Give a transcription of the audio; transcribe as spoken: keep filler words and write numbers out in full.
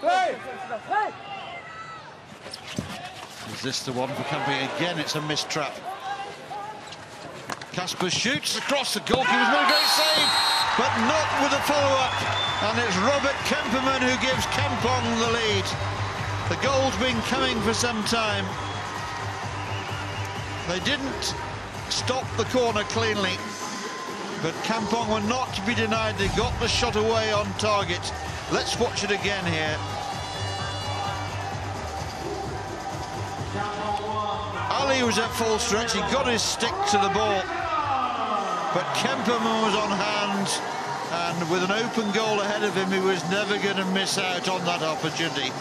Hey. Hey. Is this the one for Kemperman? Again, it's a missed trap. Kasper shoots across the goalkeeper's not a great save, but not with a follow-up. And it's Robert Kemperman who gives Kampong the lead. The goal's been coming for some time. They didn't stop the corner cleanly, but Kampong were not to be denied. They got the shot away on target. Let's watch it again here. Ali was at full stretch, he got his stick to the ball, but Kemperman was on hand, and with an open goal ahead of him, he was never going to miss out on that opportunity.